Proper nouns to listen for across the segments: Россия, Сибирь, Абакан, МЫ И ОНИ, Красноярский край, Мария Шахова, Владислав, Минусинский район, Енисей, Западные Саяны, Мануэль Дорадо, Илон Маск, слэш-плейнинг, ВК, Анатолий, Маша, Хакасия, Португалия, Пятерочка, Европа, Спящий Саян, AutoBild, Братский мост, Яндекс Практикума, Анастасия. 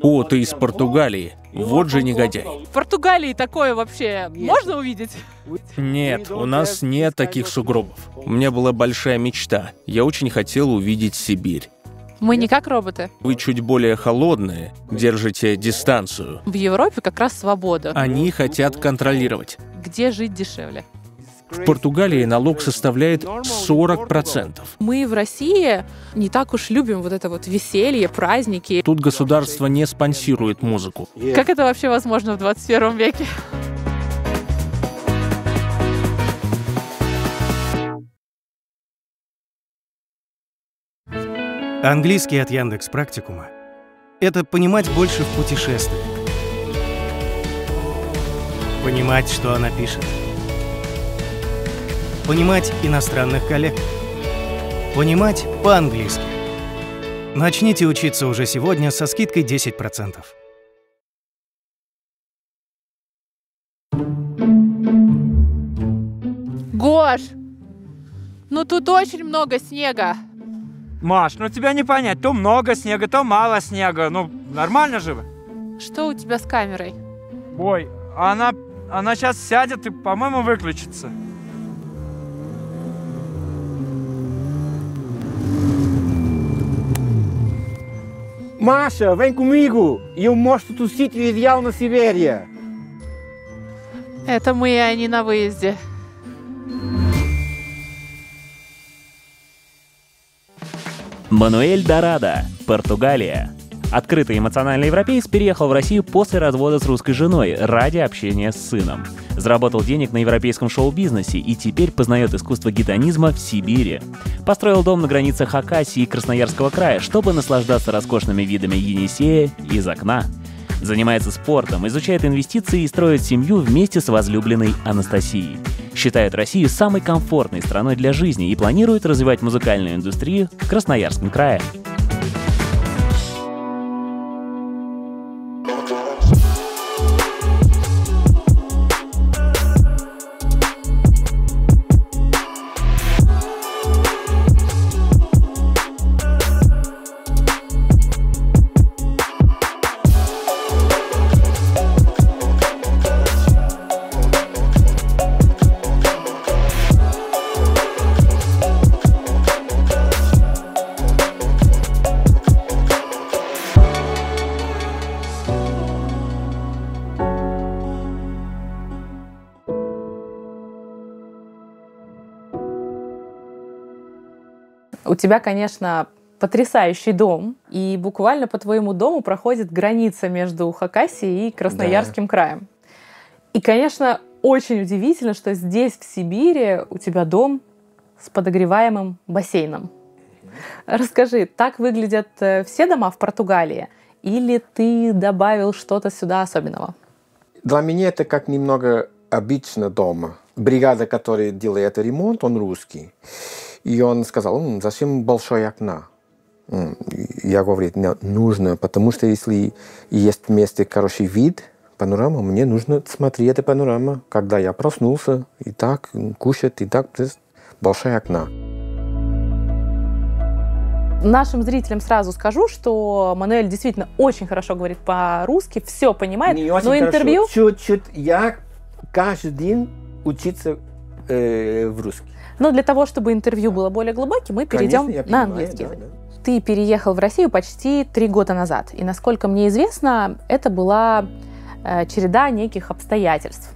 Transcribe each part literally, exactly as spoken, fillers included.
О, ты из Португалии. Вот же негодяй. В Португалии такое вообще можно увидеть? Нет, у нас нет таких сугробов. У меня была большая мечта. Я очень хотел увидеть Сибирь. Мы не как роботы. Вы чуть более холодные, держите дистанцию. В Европе как раз свобода. Они хотят контролировать. Где жить дешевле? В Португалии налог составляет сорок процентов. Мы в России не так уж любим вот это вот веселье, праздники. Тут государство не спонсирует музыку. Как это вообще возможно в двадцать первом веке? Английский от Яндекс Практикума. Это понимать больше в путешествии. Понимать, что она пишет. Понимать иностранных коллег. Понимать по-английски. Начните учиться уже сегодня со скидкой десять процентов. Гош, ну тут очень много снега. Маш, ну тебя не понять, то много снега, то мало снега. Ну, нормально же вы? Что у тебя с камерой? Ой, она, она сейчас сядет и, по-моему, выключится. Маша, vem comigo, и я mostro tu sítio ideal na Сибири. Это мы и они на выезде. Мануэль Дорадо, Португалия. Открытый эмоциональный европеец переехал в Россию после развода с русской женой ради общения с сыном. Заработал денег на европейском шоу-бизнесе и теперь познает искусство гедонизма в Сибири. Построил дом на границе Хакасии и Красноярского края, чтобы наслаждаться роскошными видами Енисея из окна. Занимается спортом, изучает инвестиции и строит семью вместе с возлюбленной Анастасией. Считает Россию самой комфортной страной для жизни и планирует развивать музыкальную индустрию в Красноярском крае. У тебя, конечно, потрясающий дом, и буквально по твоему дому проходит граница между Хакасией и Красноярским, да, краем. И, конечно, очень удивительно, что здесь, в Сибири, у тебя дом с подогреваемым бассейном. Расскажи, так выглядят все дома в Португалии? Или ты добавил что-то сюда особенного? Для меня это как немного обычно дома. Бригада, которая делает ремонт, он русский. И он сказал, зачем большое окно? Я говорю, нужно, потому что если есть вместе хороший вид, панорама, мне нужно смотреть эту панораму, когда я проснулся, и так кушать, и так, большое окно. Нашим зрителям сразу скажу, что Мануэль действительно очень хорошо говорит по-русски, все понимает, не очень но интервью... Чуть-чуть я каждый день учиться э, в русский. Но для того, чтобы интервью было более глубоким, мы перейдем, конечно, на английский. Да, да. Ты переехал в Россию почти три года назад. И, насколько мне известно, это была э, череда неких обстоятельств.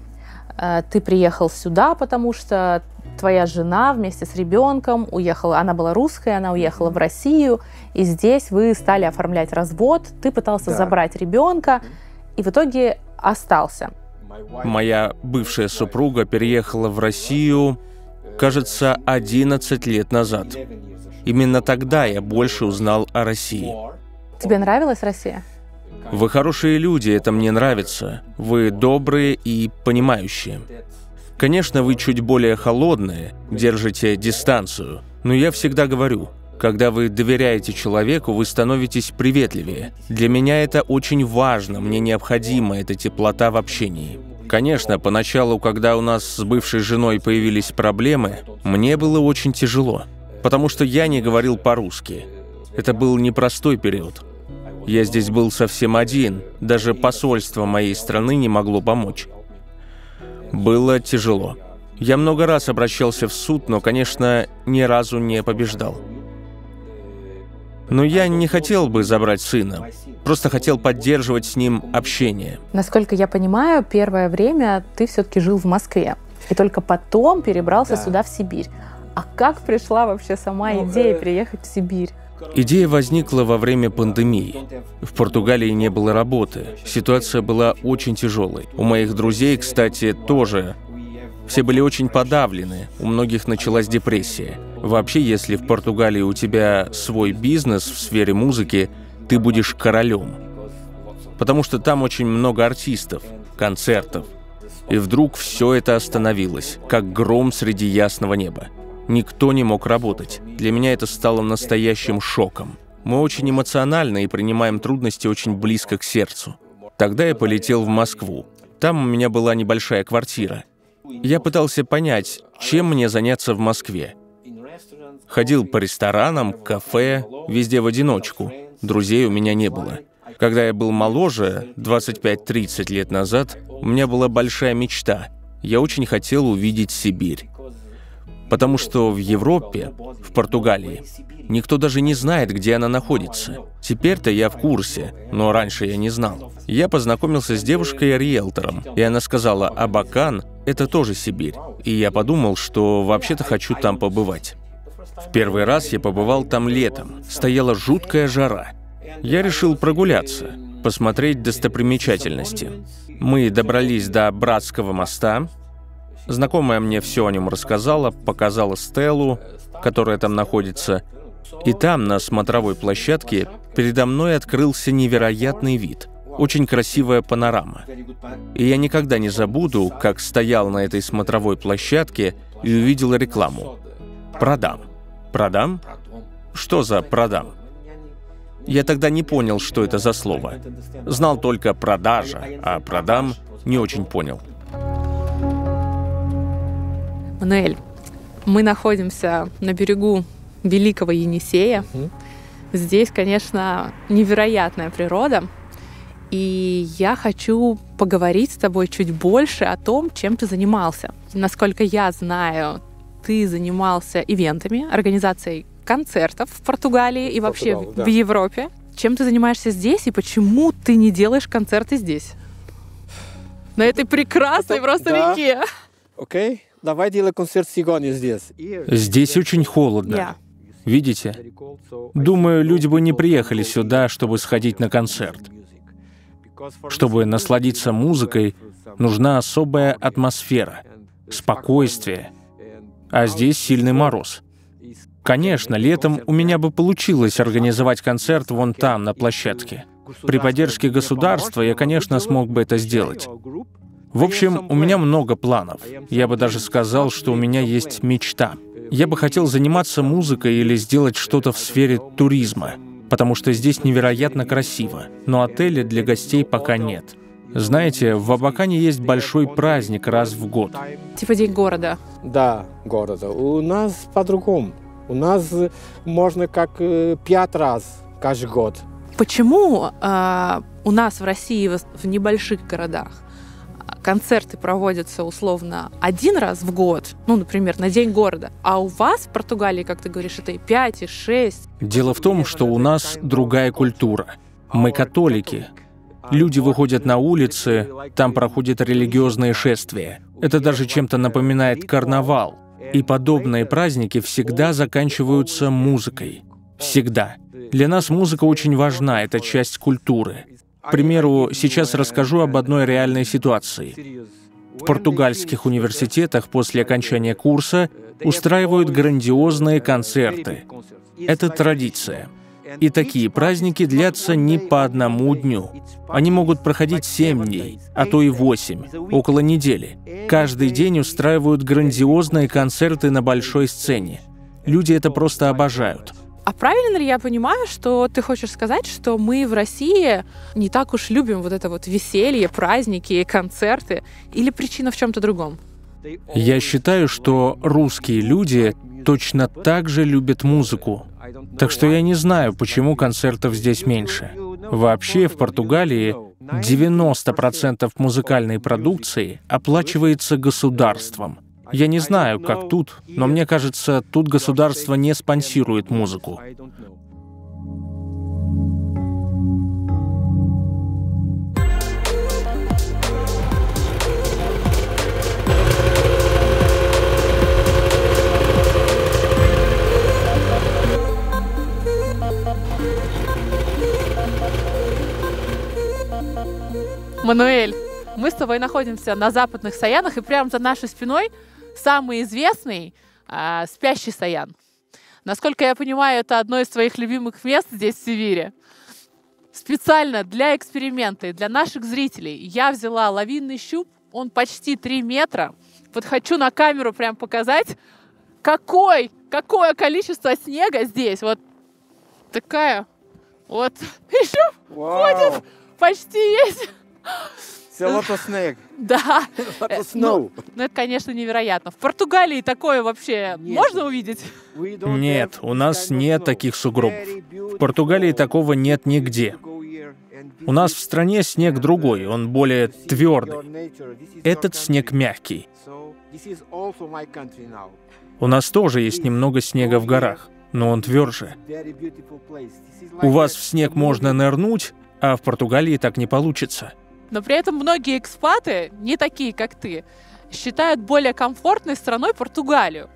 Э, ты приехал сюда, потому что твоя жена вместе с ребенком уехала. Она была русская, она уехала в Россию. И здесь вы стали оформлять развод. Ты пытался, да, забрать ребенка. И в итоге остался. Моя бывшая супруга переехала в Россию... кажется, одиннадцать лет назад. Именно тогда я больше узнал о России. Тебе нравилась Россия? Вы хорошие люди, это мне нравится. Вы добрые и понимающие. Конечно, вы чуть более холодные, держите дистанцию. Но я всегда говорю, когда вы доверяете человеку, вы становитесь приветливее. Для меня это очень важно, мне необходима эта теплота в общении. Конечно, поначалу, когда у нас с бывшей женой появились проблемы, мне было очень тяжело, потому что я не говорил по-русски. Это был непростой период. Я здесь был совсем один, даже посольство моей страны не могло помочь. Было тяжело. Я много раз обращался в суд, но, конечно, ни разу не побеждал. Но я не хотел бы забрать сына, просто хотел поддерживать с ним общение. Насколько я понимаю, первое время ты все-таки жил в Москве, и только потом перебрался да. сюда, в Сибирь. А как пришла вообще сама идея переехать в Сибирь? Идея возникла во время пандемии. В Португалии не было работы, ситуация была очень тяжелой. У моих друзей, кстати, тоже. Все были очень подавлены, у многих началась депрессия. Вообще, если в Португалии у тебя свой бизнес в сфере музыки, ты будешь королем. Потому что там очень много артистов, концертов. И вдруг все это остановилось, как гром среди ясного неба. Никто не мог работать. Для меня это стало настоящим шоком. Мы очень эмоциональны и принимаем трудности очень близко к сердцу. Тогда я полетел в Москву. Там у меня была небольшая квартира. Я пытался понять, чем мне заняться в Москве. Ходил по ресторанам, кафе, везде в одиночку. Друзей у меня не было. Когда я был моложе, двадцать пять-тридцать лет назад, у меня была большая мечта. Я очень хотел увидеть Сибирь. Потому что в Европе, в Португалии, никто даже не знает, где она находится. Теперь-то я в курсе, но раньше я не знал. Я познакомился с девушкой-риэлтором, и она сказала, «Абакан – это тоже Сибирь». И я подумал, что вообще-то хочу там побывать. В первый раз я побывал там летом. Стояла жуткая жара. Я решил прогуляться, посмотреть достопримечательности. Мы добрались до Братского моста. Знакомая мне все о нем рассказала, показала стелу, которая там находится. И там, на смотровой площадке, передо мной открылся невероятный вид. Очень красивая панорама. И я никогда не забуду, как стоял на этой смотровой площадке и увидел рекламу. «Продам». «Продам? Что за «продам»?» Я тогда не понял, что это за слово. Знал только «продажа», а «продам» не очень понял. Мануэль, мы находимся на берегу Великого Енисея. Mm-hmm. Здесь, конечно, невероятная природа. И я хочу поговорить с тобой чуть больше о том, чем ты занимался. Насколько я знаю, ты занимался ивентами, организацией концертов в Португалии и вообще Португал, да. в Европе. Чем ты занимаешься здесь и почему ты не делаешь концерты здесь? На этой прекрасной Это, просто да. реке. Окей. Okay. Давай делай концерт сегодня здесь. Здесь очень холодно. Yeah. Видите? Думаю, люди бы не приехали сюда, чтобы сходить на концерт. Чтобы насладиться музыкой, нужна особая атмосфера, спокойствие. А здесь сильный мороз. Конечно, летом у меня бы получилось организовать концерт вон там, на площадке. При поддержке государства я, конечно, смог бы это сделать. В общем, у меня много планов. Я бы даже сказал, что у меня есть мечта. Я бы хотел заниматься музыкой или сделать что-то в сфере туризма, потому что здесь невероятно красиво, но отеля для гостей пока нет. Знаете, в Абакане есть большой праздник раз в год. Типа день города. Да, города. У нас по-другому. У нас можно как пять раз каждый год. Почему э, у нас в России в небольших городах концерты проводятся условно один раз в год, ну, например, на День города, а у вас в Португалии, как ты говоришь, это и пять, и шесть? Дело в том, что у нас другая культура. Мы католики. Люди выходят на улицы, там проходят религиозные шествия. Это даже чем-то напоминает карнавал. И подобные праздники всегда заканчиваются музыкой. Всегда. Для нас музыка очень важна, это часть культуры. К примеру, сейчас расскажу об одной реальной ситуации. В португальских университетах после окончания курса устраивают грандиозные концерты. Это традиция. И такие праздники длятся не по одному дню. Они могут проходить семь дней, а то и восемь, около недели. Каждый день устраивают грандиозные концерты на большой сцене. Люди это просто обожают. А правильно ли я понимаю, что ты хочешь сказать, что мы в России не так уж любим вот это вот веселье, праздники, концерты? Или причина в чем-то другом? Я считаю, что русские люди точно так же любят музыку. Так что я не знаю, почему концертов здесь меньше. Вообще, в Португалии девяносто процентов музыкальной продукции оплачивается государством. Я не знаю, как тут, но мне кажется, тут государство не спонсирует музыку. Мануэль, мы с тобой находимся на Западных Саянах, и прямо за нашей спиной самый известный а, Спящий Саян. Насколько я понимаю, это одно из твоих любимых мест здесь, в Сибири. Специально для эксперимента и для наших зрителей я взяла лавинный щуп, он почти три метра. Вот хочу на камеру прям показать, какой, какое количество снега здесь. Вот такая вот еще ходит почти весь. It's a lot of snake. Да. Ну, ну, это, конечно, невероятно. В Португалии такое вообще нет. Можно увидеть? Нет, у нас нет таких сугробов. В Португалии такого нет нигде. У нас в стране снег другой, он более твердый. Этот снег мягкий. У нас тоже есть немного снега в горах, но он тверже. У вас в снег можно нырнуть, а в Португалии так не получится. Но при этом многие экспаты, не такие, как ты, считают более комфортной страной Португалию.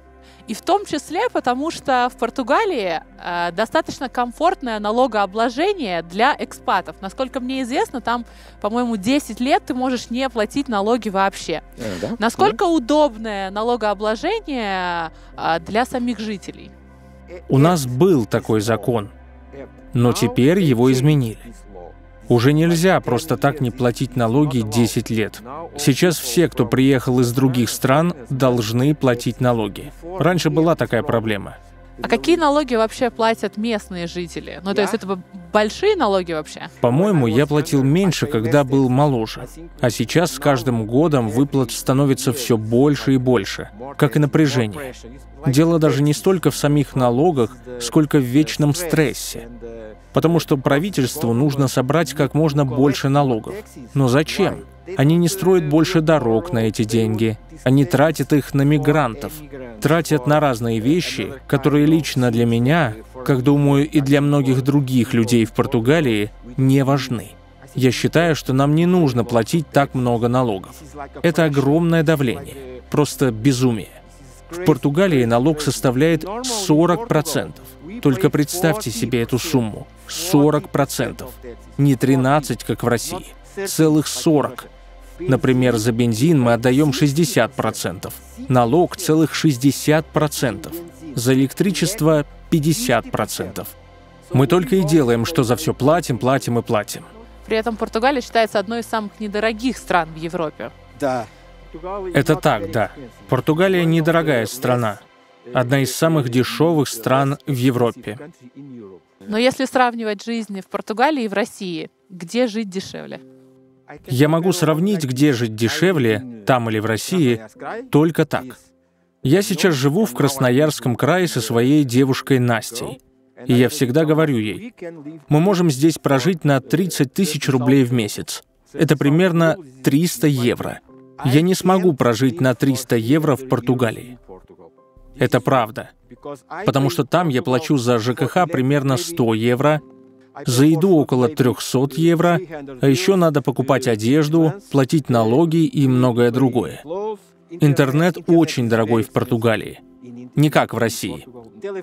И в том числе потому, что в Португалии э, достаточно комфортное налогообложение для экспатов. Насколько мне известно, там, по-моему, десять лет ты можешь не платить налоги вообще. Mm, да? Насколько mm. удобное налогообложение э, для самих жителей? У нас был такой закон, но теперь его изменили. Уже нельзя просто так не платить налоги десять лет. Сейчас все, кто приехал из других стран, должны платить налоги. Раньше была такая проблема. А какие налоги вообще платят местные жители? Ну, то есть это большие налоги вообще? По-моему, я платил меньше, когда был моложе. А сейчас с каждым годом выплат становится все больше и больше, как и напряжение. Дело даже не столько в самих налогах, сколько в вечном стрессе. Потому что правительству нужно собрать как можно больше налогов. Но зачем? Они не строят больше дорог на эти деньги. Они тратят их на мигрантов. Тратят на разные вещи, которые лично для меня, как думаю, и для многих других людей в Португалии, не важны. Я считаю, что нам не нужно платить так много налогов. Это огромное давление. Просто безумие. В Португалии налог составляет сорок процентов. Только представьте себе эту сумму. сорок процентов. Не тринадцать, как в России. Целых сорок. Например, за бензин мы отдаем шестьдесят процентов. Налог целых шестьдесят процентов. За электричество пятьдесят процентов. Мы только и делаем, что за все платим, платим и платим. При этом Португалия считается одной из самых недорогих стран в Европе. Да. Это так, да. Португалия недорогая страна. Одна из самых дешевых стран в Европе. Но если сравнивать жизни в Португалии и в России, где жить дешевле? Я могу сравнить, где жить дешевле, там или в России, только так. Я сейчас живу в Красноярском крае со своей девушкой Настей. И я всегда говорю ей, мы можем здесь прожить на тридцать тысяч рублей в месяц. Это примерно триста евро. Я не смогу прожить на триста евро в Португалии. Это правда. Потому что там я плачу за ЖКХ примерно сто евро, за еду около триста евро, а еще надо покупать одежду, платить налоги и многое другое. Интернет очень дорогой в Португалии. Не как в России.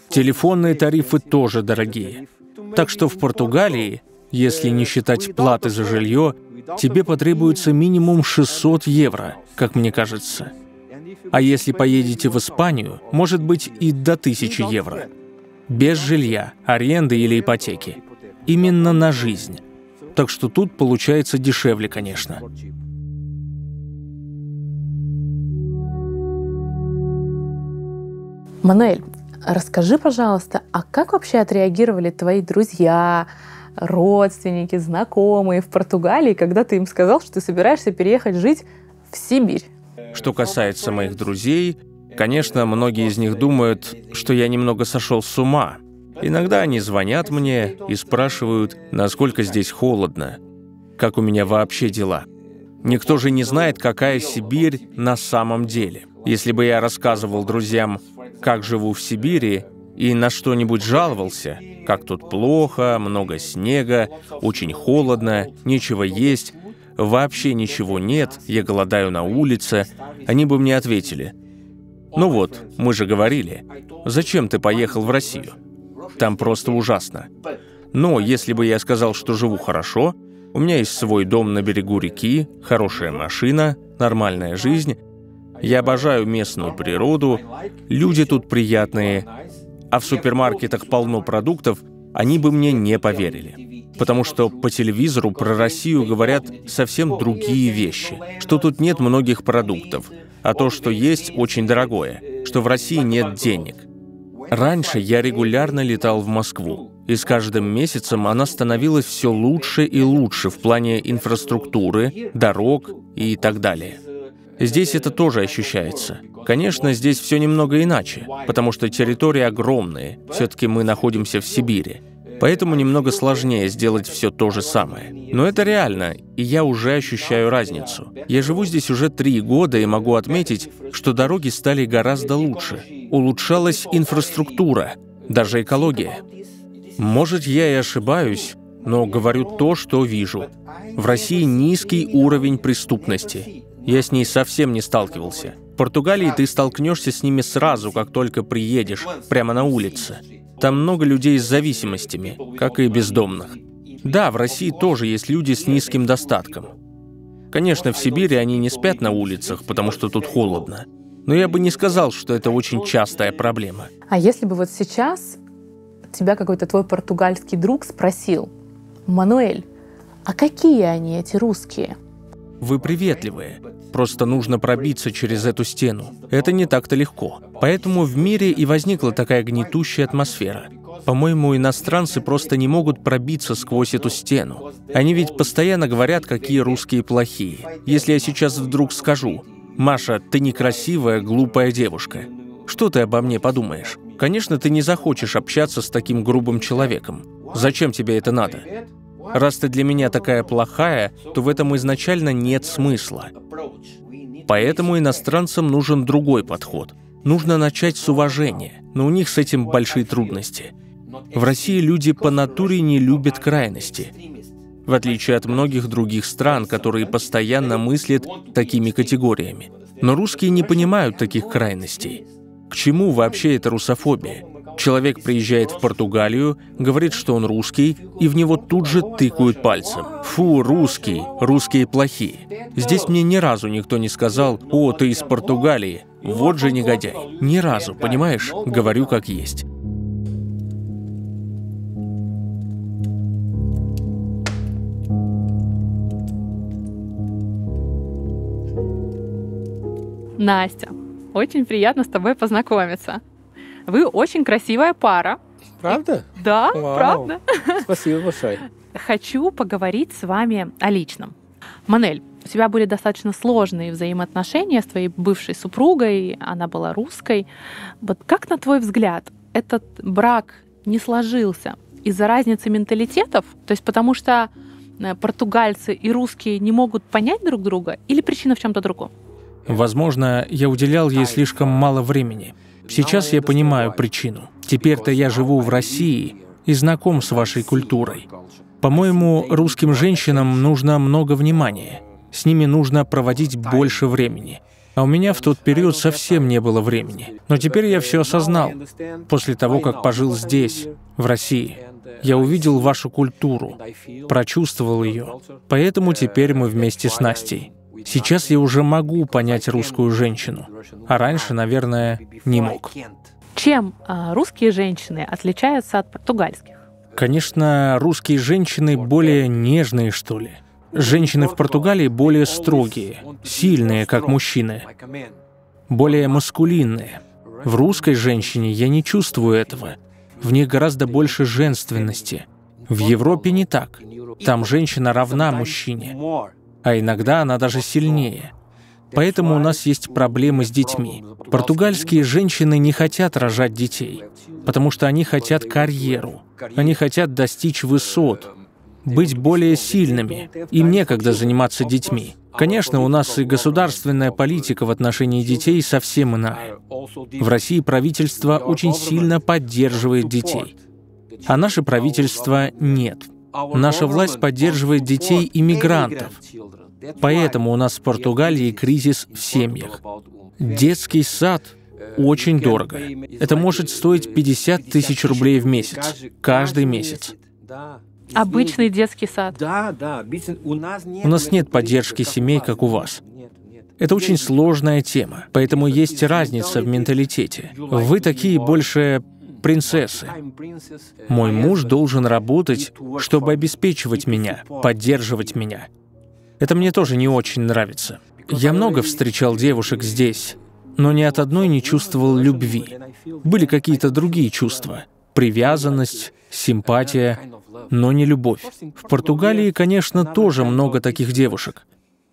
Телефонные тарифы тоже дорогие. Так что в Португалии, если не считать платы за жилье, тебе потребуется минимум шестьсот евро, как мне кажется. А если поедете в Испанию, может быть и до тысячи евро. Без жилья, аренды или ипотеки. Именно на жизнь. Так что тут получается дешевле, конечно. Мануэль, расскажи, пожалуйста, а как вообще отреагировали твои друзья, родственники, знакомые в Португалии, когда ты им сказал, что ты собираешься переехать жить в Сибирь? Что касается моих друзей, Конечно, многие из них думают, что я немного сошел с ума. Иногда они звонят мне и спрашивают, насколько здесь холодно, как у меня вообще дела. Никто же не знает, какая Сибирь на самом деле. Если бы я рассказывал друзьям, как живу в Сибири, и на что-нибудь жаловался, как тут плохо, много снега, очень холодно, нечего есть, вообще ничего нет, я голодаю на улице, они бы мне ответили: «Ну вот, мы же говорили, зачем ты поехал в Россию? Там просто ужасно». Но если бы я сказал, что живу хорошо, у меня есть свой дом на берегу реки, хорошая машина, нормальная жизнь, я обожаю местную природу, люди тут приятные, а в супермаркетах полно продуктов, они бы мне не поверили. Потому что по телевизору про Россию говорят совсем другие вещи, что тут нет многих продуктов, а то, что есть, очень дорогое, что в России нет денег. Раньше я регулярно летал в Москву, и с каждым месяцем она становилась все лучше и лучше в плане инфраструктуры, дорог и так далее. Здесь это тоже ощущается. Конечно, здесь все немного иначе, потому что территории огромные, все-таки мы находимся в Сибири, поэтому немного сложнее сделать все то же самое. Но это реально, и я уже ощущаю разницу. Я живу здесь уже три года и могу отметить, что дороги стали гораздо лучше, улучшалась инфраструктура, даже экология. Может, я и ошибаюсь, но говорю то, что вижу. В России низкий уровень преступности. Я с ней совсем не сталкивался. В Португалии ты столкнешься с ними сразу, как только приедешь, прямо на улице. Там много людей с зависимостями, как и бездомных. Да, в России тоже есть люди с низким достатком. Конечно, в Сибири они не спят на улицах, потому что тут холодно. Но я бы не сказал, что это очень частая проблема. А если бы вот сейчас тебя какой-то твой португальский друг спросил: «Мануэль, а какие они, эти русские?» Вы приветливые, просто нужно пробиться через эту стену. Это не так-то легко. Поэтому в мире и возникла такая гнетущая атмосфера. По-моему, иностранцы просто не могут пробиться сквозь эту стену. Они ведь постоянно говорят, какие русские плохие. Если я сейчас вдруг скажу: «Маша, ты некрасивая, глупая девушка», что ты обо мне подумаешь? Конечно, ты не захочешь общаться с таким грубым человеком. Зачем тебе это надо? Раз ты для меня такая плохая, то в этом изначально нет смысла. Поэтому иностранцам нужен другой подход. Нужно начать с уважения, но у них с этим большие трудности. В России люди по натуре не любят крайности, в отличие от многих других стран, которые постоянно мыслят такими категориями. Но русские не понимают таких крайностей. К чему вообще эта русофобия? Человек приезжает в Португалию, говорит, что он русский, и в него тут же тыкают пальцем. Фу, русский, русские плохие. Здесь мне ни разу никто не сказал: «О, ты из Португалии, вот же негодяй». Ни разу, понимаешь? Говорю как есть. Настя, очень приятно с тобой познакомиться. Вы очень красивая пара. Правда? Да, вау, правда. Спасибо большое. Хочу поговорить с вами о личном. Мануэль, у тебя были достаточно сложные взаимоотношения с твоей бывшей супругой, она была русской. Вот как, на твой взгляд, этот брак не сложился из-за разницы менталитетов? То есть потому что португальцы и русские не могут понять друг друга? Или причина в чем-то другом? Возможно, я уделял ей слишком мало времени. Сейчас я понимаю причину. Теперь-то я живу в России и знаком с вашей культурой. По-моему, русским женщинам нужно много внимания. С ними нужно проводить больше времени. А у меня в тот период совсем не было времени. Но теперь я все осознал. После того, как пожил здесь, в России, я увидел вашу культуру, прочувствовал ее. Поэтому теперь мы вместе с Настей. Сейчас я уже могу понять русскую женщину, а раньше, наверное, не мог. Чем русские женщины отличаются от португальских? Конечно, русские женщины более нежные, что ли. Женщины в Португалии более строгие, сильные, как мужчины, более маскулинные. В русской женщине я не чувствую этого. В них гораздо больше женственности. В Европе не так. Там женщина равна мужчине. А иногда она даже сильнее. Поэтому у нас есть проблемы с детьми. Португальские женщины не хотят рожать детей, потому что они хотят карьеру, они хотят достичь высот, быть более сильными. Им некогда заниматься детьми. Конечно, у нас и государственная политика в отношении детей совсем иная. В России правительство очень сильно поддерживает детей, а наше правительство нет. Наша власть поддерживает детей иммигрантов, поэтому у нас в Португалии кризис в семьях. Детский сад очень дорого. Это может стоить пятьдесят тысяч рублей в месяц, каждый месяц. Обычный детский сад. У нас нет поддержки семей, как у вас. Это очень сложная тема, поэтому есть разница в менталитете. Вы такие больше принцессы. Мой муж должен работать, чтобы обеспечивать меня, поддерживать меня. Это мне тоже не очень нравится. Я много встречал девушек здесь, но ни от одной не чувствовал любви. Были какие-то другие чувства. Привязанность, симпатия, но не любовь. В Португалии, конечно, тоже много таких девушек.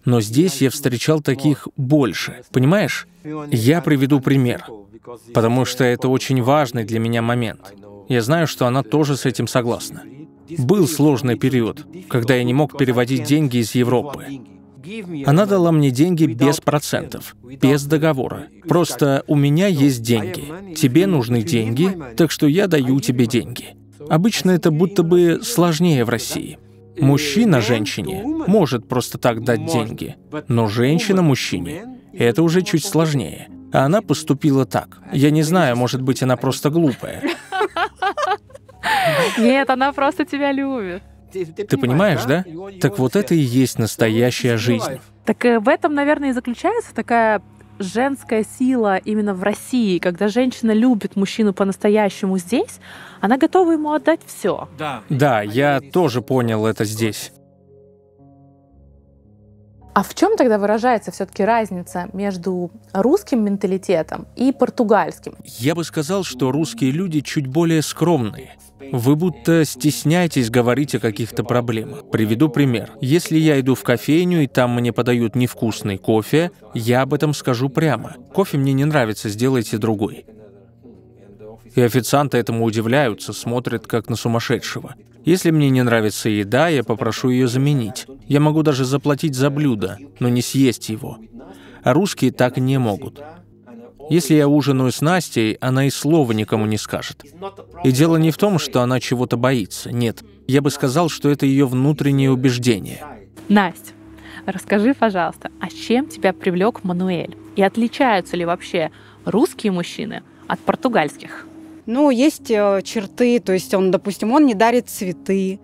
Но здесь я встречал таких больше. Понимаешь? Я приведу пример, потому что это очень важный для меня момент. Я знаю, что она тоже с этим согласна. Был сложный период, когда я не мог переводить деньги из Европы. Она дала мне деньги без процентов, без договора. Просто у меня есть деньги, тебе нужны деньги, так что я даю тебе деньги. Обычно это будто бы сложнее в России. Мужчина женщине может просто так дать деньги, но женщина мужчине — это уже чуть сложнее. А она поступила так. Я не знаю, может быть, она просто глупая. Нет, она просто тебя любит. Ты понимаешь, да? Так вот это и есть настоящая жизнь. Так в этом, наверное, и заключается такая женская сила именно в России, когда женщина любит мужчину по-настоящему здесь, она готова ему отдать все. Да. Да, я тоже понял это здесь. А в чем тогда выражается все-таки разница между русским менталитетом и португальским? Я бы сказал, что русские люди чуть более скромные. Вы будто стесняетесь говорить о каких-то проблемах. Приведу пример. Если я иду в кофейню, и там мне подают невкусный кофе, я об этом скажу прямо. Кофе мне не нравится, сделайте другой. И официанты этому удивляются, смотрят как на сумасшедшего. Если мне не нравится еда, я попрошу ее заменить. Я могу даже заплатить за блюдо, но не съесть его. А русские так не могут. Если я ужинаю с Настей, она и слова никому не скажет. И дело не в том, что она чего-то боится. Нет, я бы сказал, что это ее внутреннее убеждение. Настя, расскажи, пожалуйста, а чем тебя привлек Мануэль? И отличаются ли вообще русские мужчины от португальских? Ну, есть черты, то есть он, допустим, он не дарит цветы,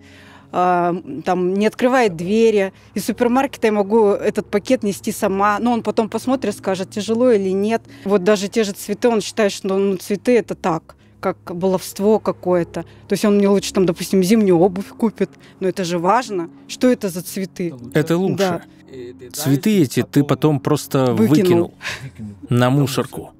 там, не открывает двери. Из супермаркета я могу этот пакет нести сама, но он потом посмотрит, скажет, тяжело или нет. Вот даже те же цветы, он считает, что ну, цветы это так, как баловство какое-то. То есть он мне лучше, там, допустим, зимнюю обувь купит, но это же важно. Что это за цветы? Это лучше. Да. Цветы эти ты потом просто выкинул, выкинул на мусорку.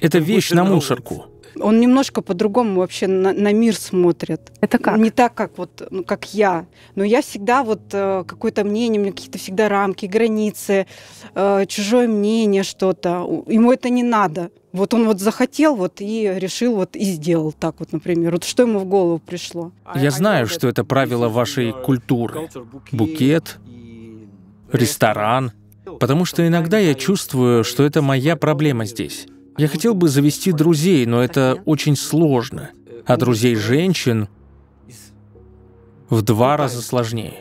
Это вещь на мусорку. Он немножко по-другому вообще на, на мир смотрит. Это как? Не так, как, вот, как я. Но я всегда вот какое-то мнение, у меня какие-то всегда рамки, границы, чужое мнение что-то. Ему это не надо. Вот он вот захотел вот и решил вот и сделал так вот, например. Вот что ему в голову пришло. Я знаю, что это правило вашей культуры. Букет, ресторан. Потому что иногда я чувствую, что это моя проблема здесь. Я хотел бы завести друзей, но это очень сложно. А друзей женщин в два раза сложнее.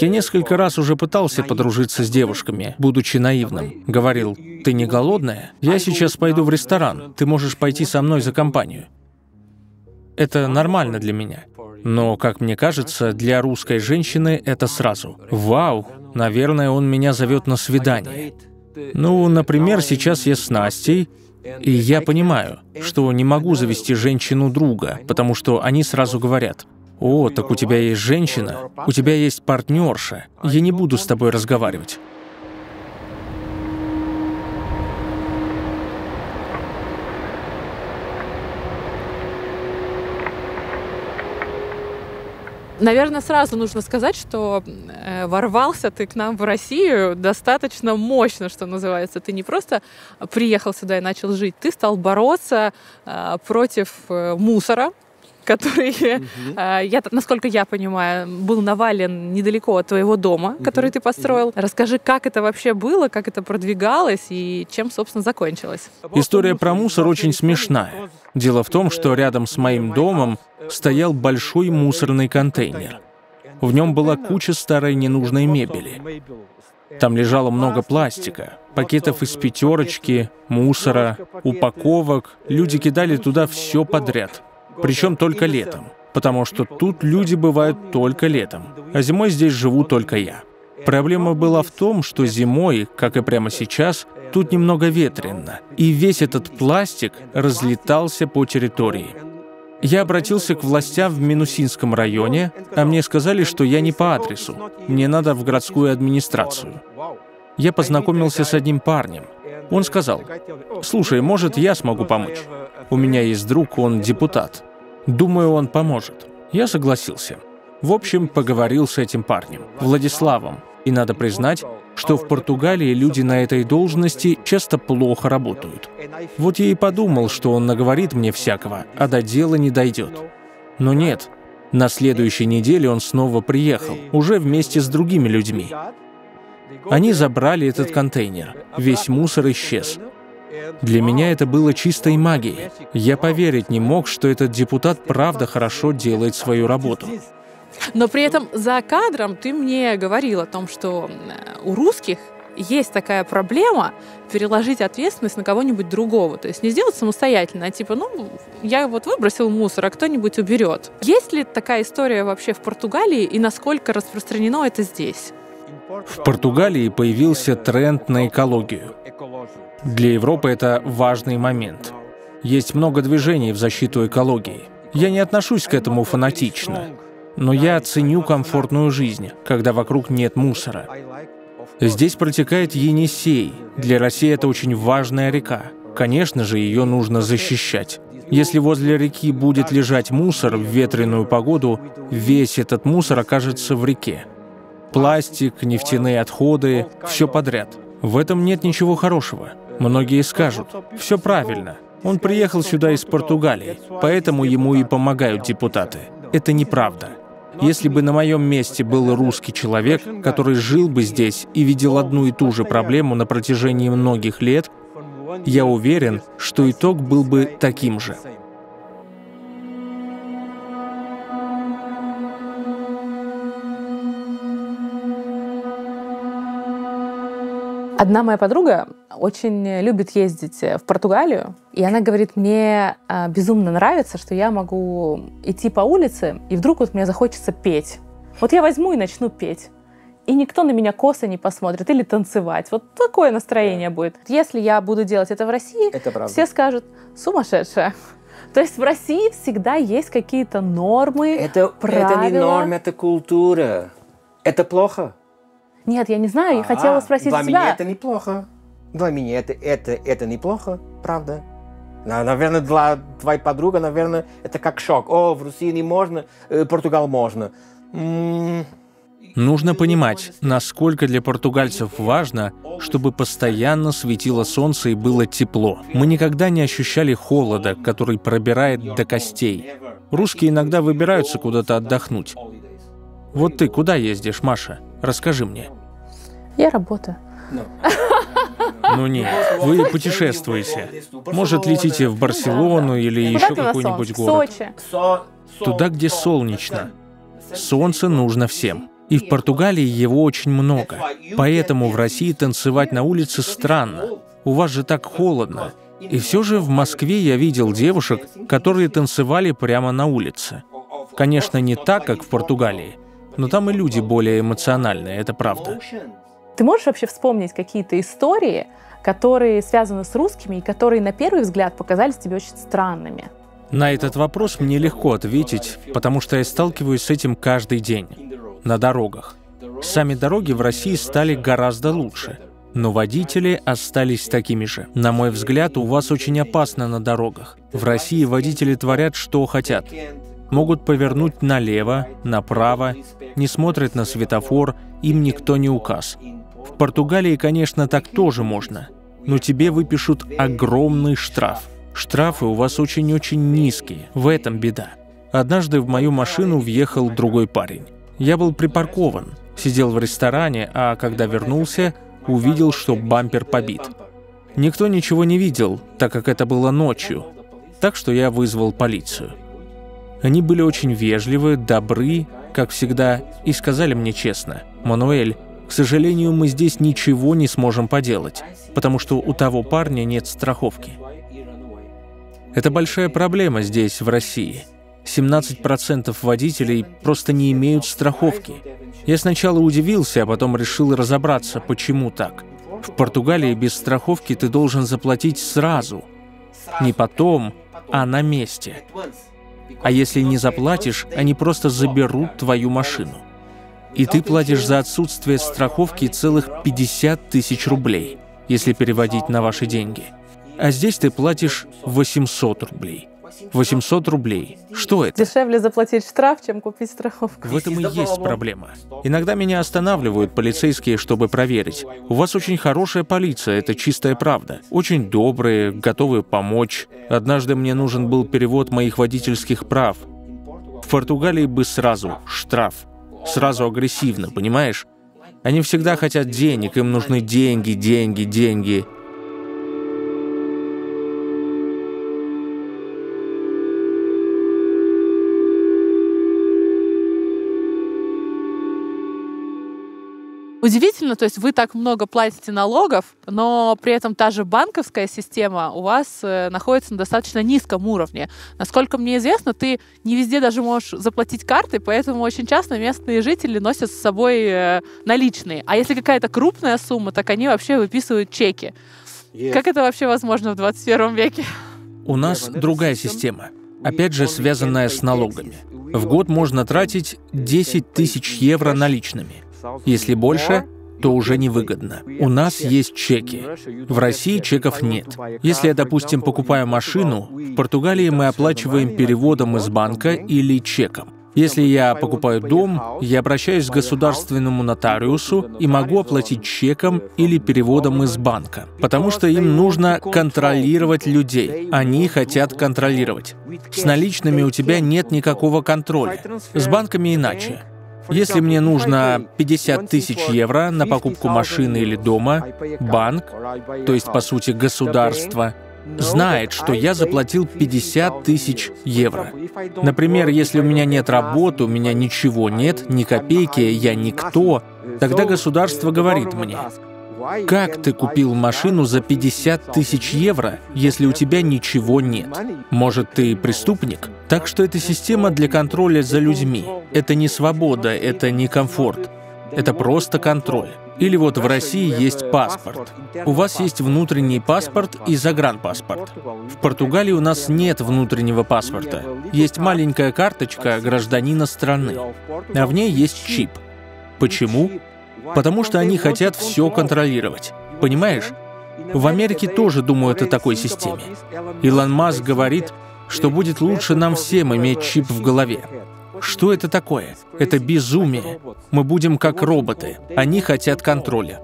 Я несколько раз уже пытался подружиться с девушками, будучи наивным. Говорил, ты не голодная? Я сейчас пойду в ресторан, ты можешь пойти со мной за компанию. Это нормально для меня. Но, как мне кажется, для русской женщины это сразу. Вау, наверное, он меня зовет на свидание. Ну, например, сейчас я с Настей, и я понимаю, что не могу завести женщину-друга, потому что они сразу говорят, «О, так у тебя есть женщина, у тебя есть партнерша, я не буду с тобой разговаривать». Наверное, сразу нужно сказать, что ворвался ты к нам в Россию достаточно мощно, что называется. Ты не просто приехал сюда и начал жить, ты стал бороться против мусора, который, mm-hmm. я, насколько я понимаю, был навален недалеко от твоего дома, mm-hmm. который ты построил. Mm-hmm. Расскажи, как это вообще было, как это продвигалось и чем, собственно, закончилось. История про мусор очень смешная. Дело в том, что рядом с моим домом стоял большой мусорный контейнер. В нем была куча старой ненужной мебели. Там лежало много пластика, пакетов из пятерочки, мусора, упаковок. Люди кидали туда все подряд. Причем только летом, потому что тут люди бывают только летом, а зимой здесь живу только я. Проблема была в том, что зимой, как и прямо сейчас, тут немного ветрено, и весь этот пластик разлетался по территории. Я обратился к властям в Минусинском районе, а мне сказали, что я не по адресу, мне надо в городскую администрацию. Я познакомился с одним парнем. Он сказал: «Слушай, может, я смогу помочь? У меня есть друг, он депутат. Думаю, он поможет». Я согласился. В общем, поговорил с этим парнем, Владиславом. И надо признать, что в Португалии люди на этой должности часто плохо работают. Вот я и подумал, что он наговорит мне всякого, а до дела не дойдет. Но нет. На следующей неделе он снова приехал, уже вместе с другими людьми. Они забрали этот контейнер. Весь мусор исчез. Для меня это было чистой магией. Я поверить не мог, что этот депутат правда хорошо делает свою работу. Но при этом за кадром ты мне говорил о том, что у русских есть такая проблема переложить ответственность на кого-нибудь другого. То есть не сделать самостоятельно, а типа, ну, я вот выбросил мусор, а кто-нибудь уберет. Есть ли такая история вообще в Португалии и насколько распространено это здесь? В Португалии появился тренд на экологию. Для Европы это важный момент. Есть много движений в защиту экологии. Я не отношусь к этому фанатично, но я ценю комфортную жизнь, когда вокруг нет мусора. Здесь протекает Енисей. Для России это очень важная река. Конечно же, ее нужно защищать. Если возле реки будет лежать мусор в ветреную погоду, весь этот мусор окажется в реке. Пластик, нефтяные отходы, все подряд. В этом нет ничего хорошего. Многие скажут: все правильно, он приехал сюда из Португалии, поэтому ему и помогают депутаты. Это неправда. Если бы на моем месте был русский человек, который жил бы здесь и видел одну и ту же проблему на протяжении многих лет, я уверен, что итог был бы таким же. Одна моя подруга очень любит ездить в Португалию, и она говорит: мне безумно нравится, что я могу идти по улице, и вдруг вот мне захочется петь. Вот я возьму и начну петь, и никто на меня косо не посмотрит, или танцевать. Вот такое настроение будет. Если я буду делать это в России, это все скажут: сумасшедшая. То есть в России всегда есть какие-то нормы, это, правила. Это не норма, это культура. Это плохо? Нет, я не знаю, я а, хотела спросить для тебя. Для меня это неплохо. Для меня это, это, это неплохо, правда. Наверное, для твоей подруги, наверное, это как шок. О, в России не можно, в Португалии можно. М-м-м. Нужно понимать, насколько для португальцев важно, чтобы постоянно светило солнце и было тепло. Мы никогда не ощущали холода, который пробирает до костей. Русские иногда выбираются куда-то отдохнуть. Вот ты куда ездишь, Маша? Расскажи мне. Я работаю. Ну нет, вы путешествуете. Может, летите в Барселону или еще какой-нибудь город. Туда, где солнечно. Солнце нужно всем. И в Португалии его очень много. Поэтому в России танцевать на улице странно. У вас же так холодно. И все же в Москве я видел девушек, которые танцевали прямо на улице. Конечно, не так, как в Португалии. Но там и люди более эмоциональные, это правда. Ты можешь вообще вспомнить какие-то истории, которые связаны с русскими и которые на первый взгляд показались тебе очень странными? На этот вопрос мне легко ответить, потому что я сталкиваюсь с этим каждый день. На дорогах. Сами дороги в России стали гораздо лучше, но водители остались такими же. На мой взгляд, у вас очень опасно на дорогах. В России водители творят, что хотят. могут повернуть налево, направо, не смотрят на светофор, им никто не указ. В Португалии, конечно, так тоже можно, но тебе выпишут огромный штраф. Штрафы у вас очень-очень низкие, в этом беда. Однажды в мою машину въехал другой парень. Я был припаркован, сидел в ресторане, а когда вернулся, увидел, что бампер побит. Никто ничего не видел, так как это было ночью, так что я вызвал полицию. Они были очень вежливы, добры, как всегда, и сказали мне честно: «Мануэль, к сожалению, мы здесь ничего не сможем поделать, потому что у того парня нет страховки». Это большая проблема здесь, в России. семнадцать процентов водителей просто не имеют страховки. Я сначала удивился, а потом решил разобраться, почему так. В Португалии без страховки ты должен заплатить сразу. Не потом, а на месте. А если не заплатишь, они просто заберут твою машину. И ты платишь за отсутствие страховки целых пятьдесят тысяч рублей, если переводить на ваши деньги. А здесь ты платишь восемьсот рублей. восемьсот рублей. Что это? Дешевле заплатить штраф, чем купить страховку. В этом и есть проблема. Иногда меня останавливают полицейские, чтобы проверить. У вас очень хорошая полиция, это чистая правда. Очень добрые, готовы помочь. Однажды мне нужен был перевод моих водительских прав. В Португалии бы сразу штраф. Сразу агрессивно, понимаешь? Они всегда хотят денег, им нужны деньги, деньги, деньги. Удивительно, то есть вы так много платите налогов, но при этом та же банковская система у вас находится на достаточно низком уровне. Насколько мне известно, ты не везде даже можешь заплатить картой, поэтому очень часто местные жители носят с собой наличные. А если какая-то крупная сумма, так они вообще выписывают чеки. Yes. Как это вообще возможно в двадцать первом веке? У нас другая система, опять же связанная с налогами. В год можно тратить десять тысяч евро наличными. Если больше, то уже невыгодно. У нас есть чеки. В России чеков нет. Если я, допустим, покупаю машину, в Португалии мы оплачиваем переводом из банка или чеком. Если я покупаю дом, я обращаюсь к государственному нотариусу и могу оплатить чеком или переводом из банка, потому что им нужно контролировать людей. Они хотят контролировать. С наличными у тебя нет никакого контроля. С банками иначе. Если мне нужно пятьдесят тысяч евро на покупку машины или дома, банк, то есть, по сути, государство, знает, что я заплатил пятьдесят тысяч евро. Например, если у меня нет работы, у меня ничего нет, ни копейки, я никто, тогда государство говорит мне: «Как ты купил машину за пятьдесят тысяч евро, если у тебя ничего нет? Может, ты преступник?» Так что это система для контроля за людьми. Это не свобода, это не комфорт. Это просто контроль. Или вот в России есть паспорт. У вас есть внутренний паспорт и загранпаспорт. В Португалии у нас нет внутреннего паспорта. Есть маленькая карточка гражданина страны, а в ней есть чип. Почему? Потому что они хотят все контролировать. Понимаешь? В Америке тоже думают о такой системе. Илон Маск говорит, что будет лучше нам всем иметь чип в голове. Что это такое? Это безумие. Мы будем как роботы. Они хотят контроля.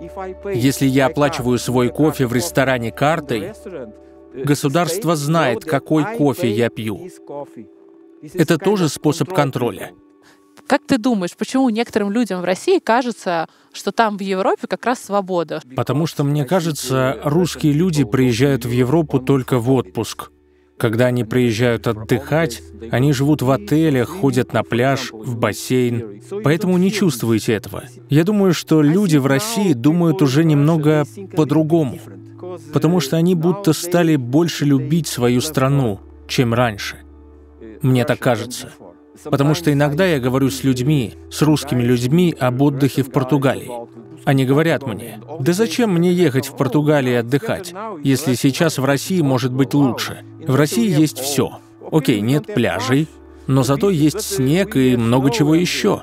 Если я оплачиваю свой кофе в ресторане картой, государство знает, какой кофе я пью. Это тоже способ контроля. Как ты думаешь, почему некоторым людям в России кажется, что там в Европе как раз свобода? Потому что, мне кажется, русские люди приезжают в Европу только в отпуск. Когда они приезжают отдыхать, они живут в отелях, ходят на пляж, в бассейн. Поэтому не чувствуете этого. Я думаю, что люди в России думают уже немного по-другому, потому что они будто стали больше любить свою страну, чем раньше. Мне так кажется. Потому что иногда я говорю с людьми, с русскими людьми об отдыхе в Португалии. Они говорят мне: «Да зачем мне ехать в Португалию отдыхать, если сейчас в России может быть лучше? В России есть все. Окей, нет пляжей, но зато есть снег и много чего еще».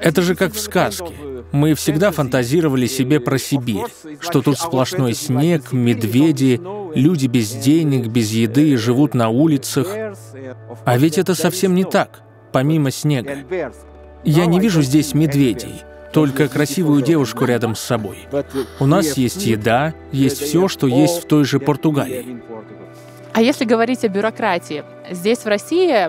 Это же как в сказке. Мы всегда фантазировали себе про Сибирь, что тут сплошной снег, медведи, люди без денег, без еды, живут на улицах. А ведь это совсем не так, помимо снега. Я не вижу здесь медведей, только красивую девушку рядом с собой. У нас есть еда, есть все, что есть в той же Португалии. А если говорить о бюрократии, здесь, в России,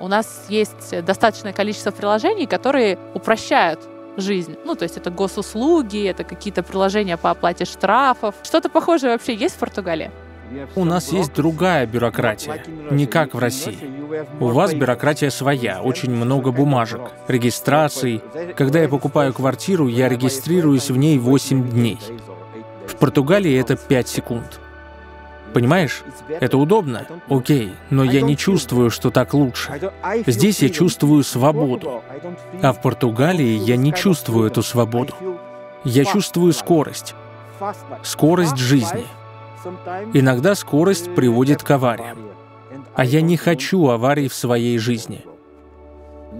у нас есть достаточное количество приложений, которые упрощают жизнь. Ну, то есть это госуслуги, это какие-то приложения по оплате штрафов. Что-то похожее вообще есть в Португалии? У нас есть другая бюрократия, не как в России. У вас бюрократия своя, очень много бумажек, регистраций. Когда я покупаю квартиру, я регистрируюсь в ней восемь дней. В Португалии это пять секунд. Понимаешь? Это удобно, окей, но я не чувствую, что так лучше. Здесь я чувствую свободу, а в Португалии я не чувствую эту свободу. Я чувствую скорость, скорость жизни. Иногда скорость приводит к авариям, а я не хочу аварий в своей жизни.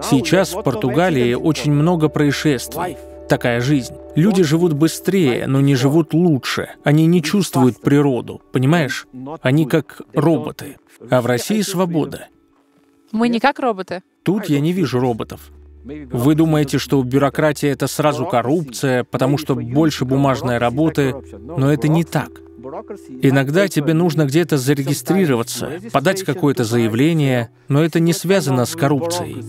Сейчас в Португалии очень много происшествий. Такая жизнь. Люди живут быстрее, но не живут лучше. Они не чувствуют природу, понимаешь? Они как роботы. А в России свобода. Мы не как роботы. Тут я не вижу роботов. Вы думаете, что бюрократия — это сразу коррупция, потому что больше бумажной работы, но это не так. Иногда тебе нужно где-то зарегистрироваться, подать какое-то заявление, но это не связано с коррупцией.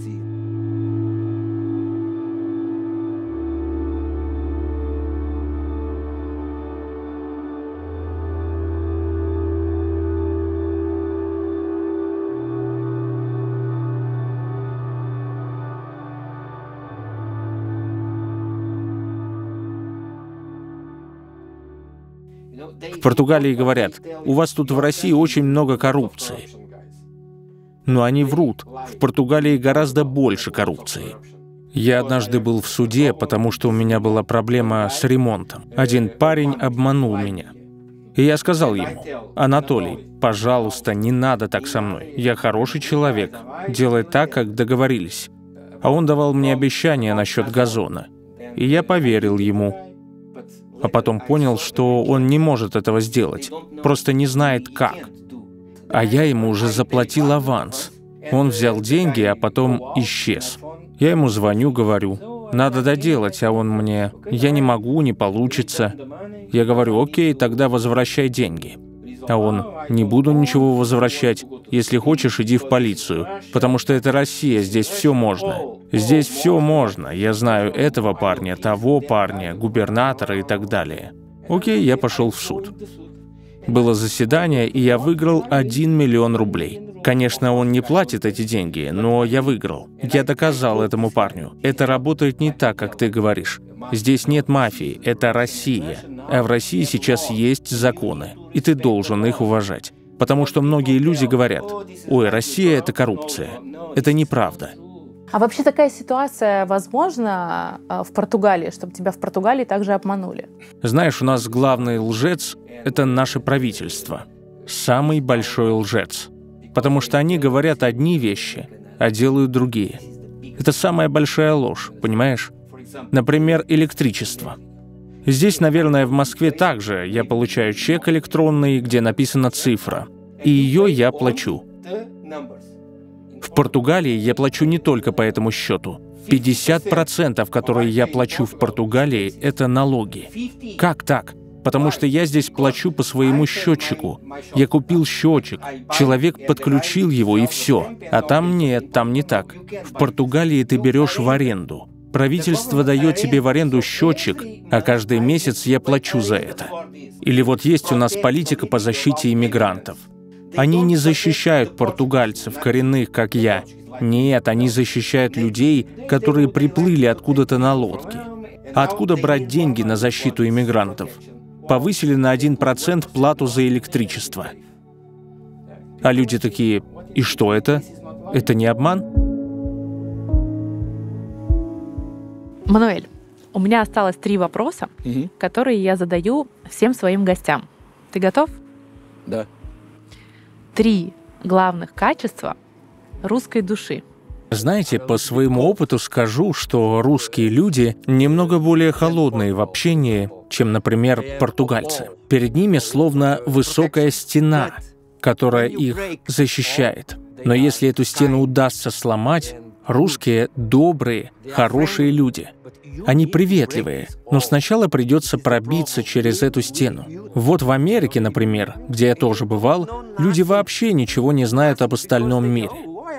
В Португалии говорят, у вас тут в России очень много коррупции. Но они врут, в Португалии гораздо больше коррупции. Я однажды был в суде, потому что у меня была проблема с ремонтом. Один парень обманул меня. И я сказал ему: «Анатолий, пожалуйста, не надо так со мной. Я хороший человек, делай так, как договорились». А он давал мне обещание насчет газона. И я поверил ему. А потом понял, что он не может этого сделать, просто не знает как. А я ему уже заплатил аванс. Он взял деньги, а потом исчез. Я ему звоню, говорю: «Надо доделать», а он мне: «Я не могу, не получится». Я говорю: «Окей, тогда возвращай деньги». А он: «Не буду ничего возвращать. Если хочешь, иди в полицию, потому что это Россия, здесь все можно. Здесь все можно. Я знаю этого парня, того парня, губернатора и так далее». Окей, я пошел в суд. Было заседание, и я выиграл один миллион рублей. Конечно, он не платит эти деньги, но я выиграл. Я доказал этому парню: это работает не так, как ты говоришь. Здесь нет мафии, это Россия. А в России сейчас есть законы, и ты должен их уважать. Потому что многие люди говорят: «Ой, Россия — это коррупция». Это неправда. А вообще такая ситуация возможна в Португалии, чтобы тебя в Португалии также обманули? Знаешь, у нас главный лжец — это наше правительство. Самый большой лжец. Потому что они говорят одни вещи, а делают другие. Это самая большая ложь, понимаешь? Например, электричество. Здесь, наверное, в Москве также я получаю чек электронный, где написана цифра, и ее я плачу. В Португалии я плачу не только по этому счету. пятьдесят процентов, которые я плачу в Португалии, это налоги. Как так? Потому что я здесь плачу по своему счетчику. Я купил счетчик, человек подключил его, и все. А там нет, там не так. В Португалии ты берешь в аренду. Правительство дает тебе в аренду счетчик, а каждый месяц я плачу за это. Или вот есть у нас политика по защите иммигрантов. Они не защищают португальцев, коренных, как я. Нет, они защищают людей, которые приплыли откуда-то на лодке. А откуда брать деньги на защиту иммигрантов? Повысили на один процент плату за электричество. А люди такие: «И что это? Это не обман?» Мануэль, у меня осталось три вопроса, угу. которые я задаю всем своим гостям. Ты готов? Да. Три главных качества русской души. Знаете, по своему опыту скажу, что русские люди немного более холодные в общении, чем, например, португальцы. Перед ними словно высокая стена, которая их защищает. Но если эту стену удастся сломать, русские добрые, хорошие люди. Они приветливые, но сначала придется пробиться через эту стену. Вот в Америке, например, где я тоже бывал, люди вообще ничего не знают об остальном мире.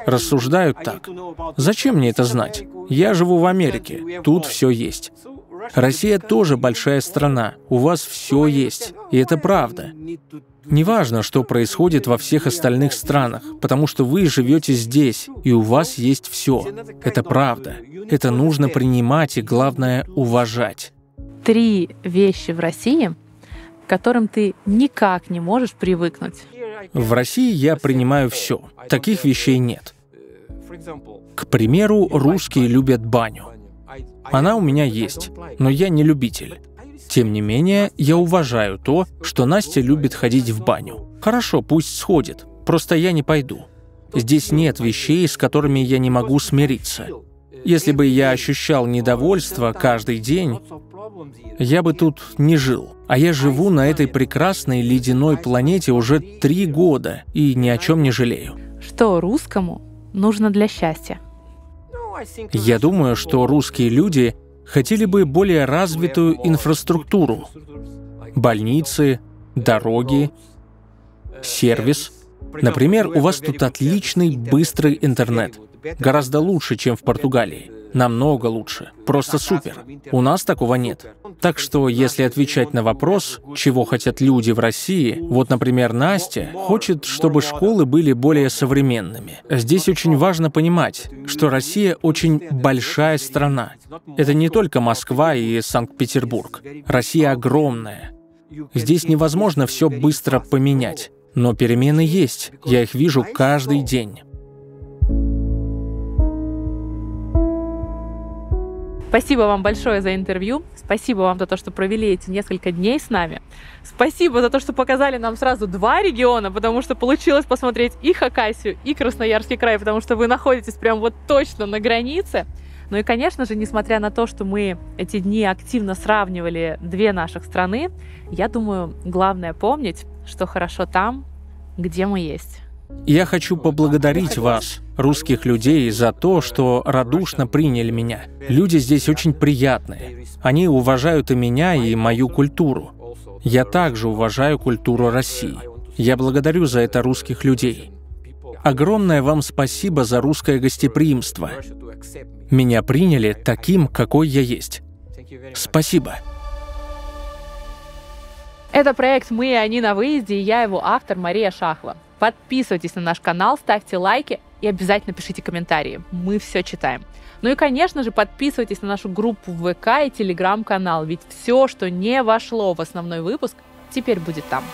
Рассуждают так. Зачем мне это знать? Я живу в Америке, тут все есть. Россия тоже большая страна, у вас все есть, и это правда. Неважно, что происходит во всех остальных странах, потому что вы живете здесь, и у вас есть все. Это правда. Это нужно принимать и, главное, уважать. Три вещи в России, к которым ты никак не можешь привыкнуть. В России я принимаю все. Таких вещей нет. К примеру, русские любят баню. Она у меня есть, но я не любитель. Тем не менее, я уважаю то, что Настя любит ходить в баню. Хорошо, пусть сходит, просто я не пойду. Здесь нет вещей, с которыми я не могу смириться. Если бы я ощущал недовольство каждый день, я бы тут не жил. А я живу на этой прекрасной ледяной планете уже три года и ни о чем не жалею. Что русскому нужно для счастья? Я думаю, что русские люди хотели бы более развитую инфраструктуру, больницы, дороги, сервис. Например, у вас тут отличный быстрый интернет. Гораздо лучше, чем в Португалии. Намного лучше. Просто супер. У нас такого нет. Так что, если отвечать на вопрос, чего хотят люди в России, вот, например, Настя хочет, чтобы школы были более современными. Здесь очень важно понимать, что Россия очень большая страна. Это не только Москва и Санкт-Петербург. Россия огромная. Здесь невозможно все быстро поменять. Но перемены есть. Я их вижу каждый день. Спасибо вам большое за интервью. Спасибо вам за то, что провели эти несколько дней с нами. Спасибо за то, что показали нам сразу два региона, потому что получилось посмотреть и Хакасию, и Красноярский край, потому что вы находитесь прям вот точно на границе. Ну и, конечно же, несмотря на то, что мы эти дни активно сравнивали две наших страны, я думаю, главное помнить, что хорошо там, где мы есть. Я хочу поблагодарить вас, русских людей, за то, что радушно приняли меня. Люди здесь очень приятные. Они уважают и меня, и мою культуру. Я также уважаю культуру России. Я благодарю за это русских людей. Огромное вам спасибо за русское гостеприимство. Меня приняли таким, какой я есть. Спасибо. Это проект «Мы и они» на выезде, и я его автор Мария Шахова. Подписывайтесь на наш канал, ставьте лайки и обязательно пишите комментарии. Мы все читаем. Ну и, конечно же, подписывайтесь на нашу группу в ВК и Телеграм-канал, ведь все, что не вошло в основной выпуск, теперь будет там.